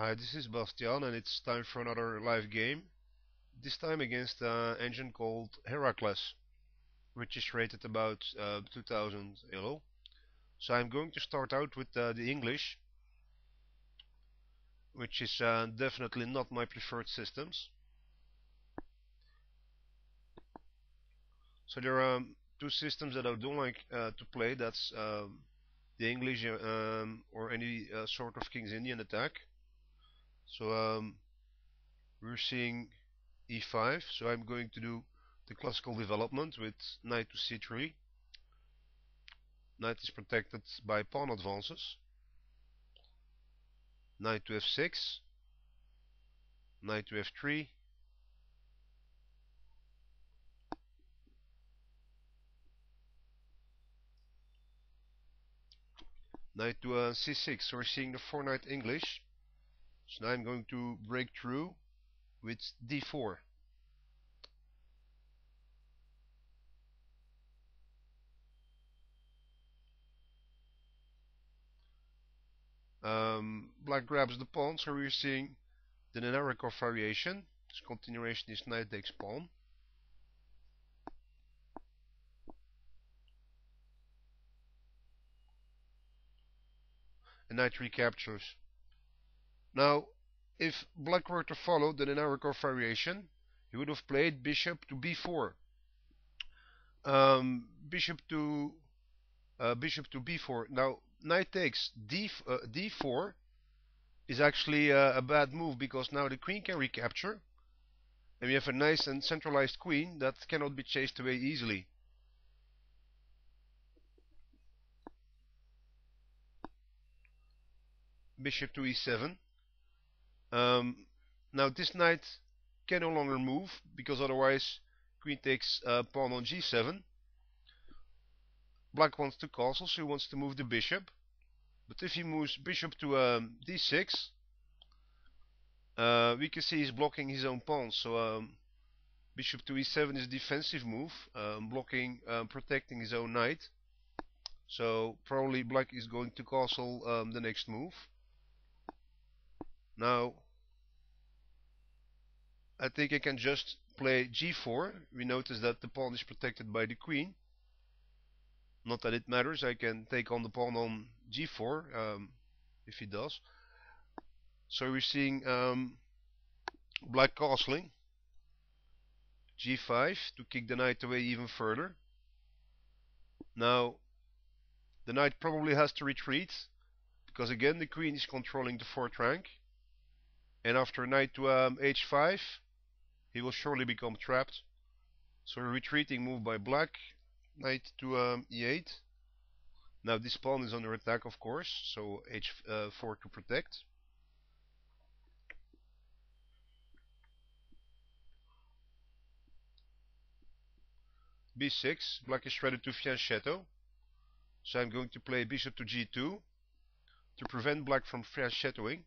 Hi, this is Bastiaan and it's time for another live game, this time against an engine called Heracles, which is rated about 2000 ELO. So I'm going to start out with the English, which is definitely not my preferred systems. So there are two systems that I don't like to play. That's the English or any sort of King's Indian attack. So we're seeing e5, so I'm going to do the classical development with knight to c3. Knight is protected by pawn advances. Knight to f6, knight to f3, knight to c6. So we're seeing the four knight English. So now I'm going to break through with d4. Black grabs the pawn, so we're seeing the Nenarokov variation. This continuation is knight takes pawn. And knight recaptures. Now, if black were to follow the Nenarokov variation, he would have played bishop to b4. Bishop to b4. Now, knight takes d4 is actually a bad move, because now the queen can recapture, and we have a nice and centralized queen that cannot be chased away easily. Bishop to e7. Now this knight can no longer move, because otherwise queen takes pawn on g7. Black wants to castle, so he wants to move the bishop, but if he moves bishop to d6, we can see he's blocking his own pawn. So bishop to e7 is a defensive move, blocking, protecting his own knight. So probably black is going to castle the next move. Now, I think I can just play g4. We notice that the pawn is protected by the queen. Not that it matters, I can take on the pawn on g4, if he does. So we're seeing black castling. g5 to kick the knight away even further. Now, the knight probably has to retreat, because again the queen is controlling the fourth rank. And after knight to h5, he will surely become trapped. So a retreating move by black, knight to e8. Now this pawn is under attack, of course, so h4 to protect. b6, black is ready to fianchetto. So I'm going to play bishop to g2 to prevent black from fianchettoing.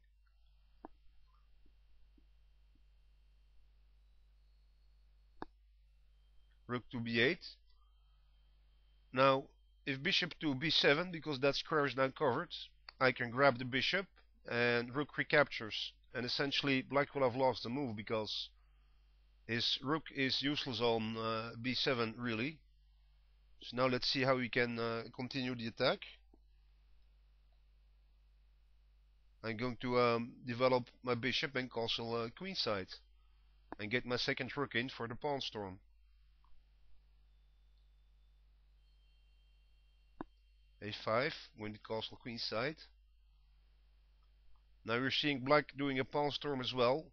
Rook to b8. Now, if bishop to b7, because that square is now covered, I can grab the bishop and rook recaptures. And essentially, black will have lost the move, because his rook is useless on b7, really. So now let's see how we can continue the attack. I'm going to develop my bishop and castle queenside, and get my second rook in for the pawn storm. a5, win the castle queenside. Now we're seeing black doing a pawn storm as well,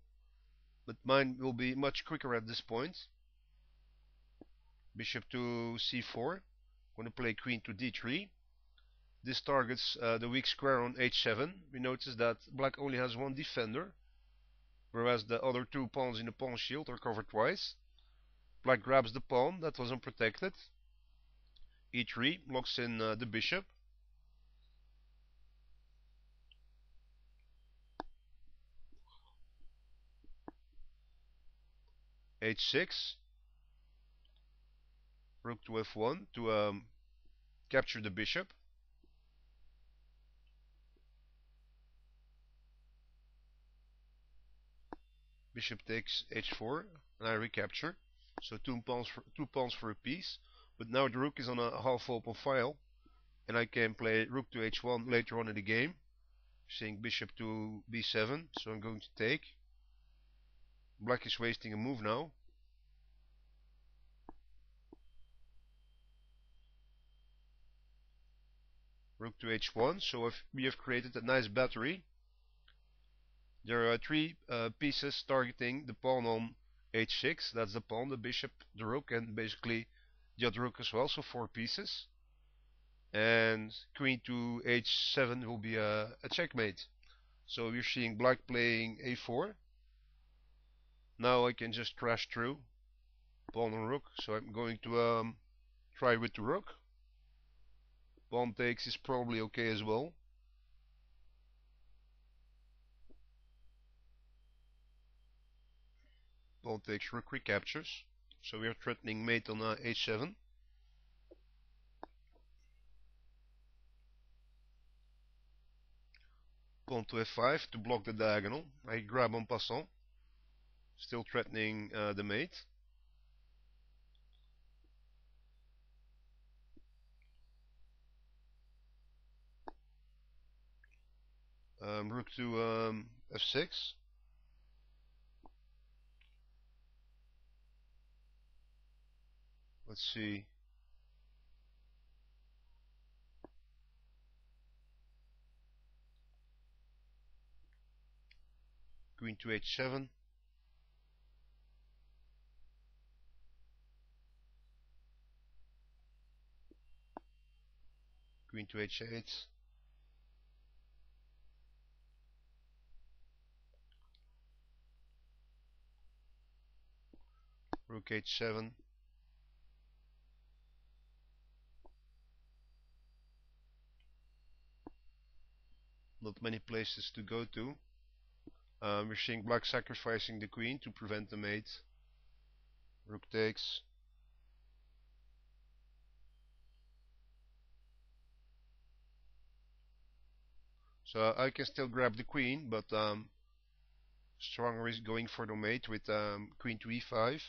but mine will be much quicker at this point. Bishop to c4, I'm going to play queen to d3. This targets the weak square on h7. We notice that black only has one defender, whereas the other two pawns in the pawn shield are covered twice. Black grabs the pawn, that was unprotected. e3 locks in the bishop. h6, rook to f1 to capture the bishop. Bishop takes h4, and I recapture. So two pawns for a piece. But now the rook is on a half open file, and I can play rook to h1 later on in the game. Seeing bishop to b7, so I'm going to take. Black is wasting a move now. Rook to h1, so we have created a nice battery. There are three pieces targeting the pawn on h6. That's the pawn, the bishop, the rook, and basically the other rook as well, so four pieces. And queen to h7 will be a checkmate. So we're seeing black playing a4. Now I can just crash through. Pawn on rook, so I'm going to try with the rook. Pawn takes is probably okay as well. Pawn takes, rook recaptures. So we are threatening mate on h7. Pawn to f5 to block the diagonal. I grab en passant. Still threatening the mate. Rook to f6. Let's see. Queen to h7. Queen to h8. Rook h7. Not many places to go to. We're seeing black sacrificing the queen to prevent the mate. Rook takes. So I can still grab the queen, but stronger is going for the mate with queen to e5.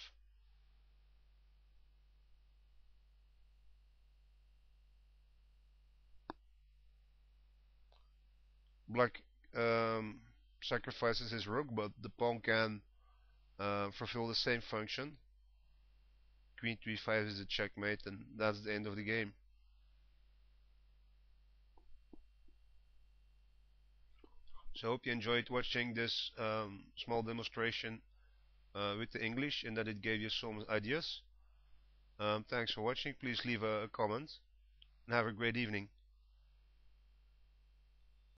Black sacrifices his rook, but the pawn can fulfill the same function. Queen to e5 is a checkmate, and that's the end of the game. So I hope you enjoyed watching this small demonstration with the English, and that it gave you some ideas. Thanks for watching. Please leave a comment, and have a great evening.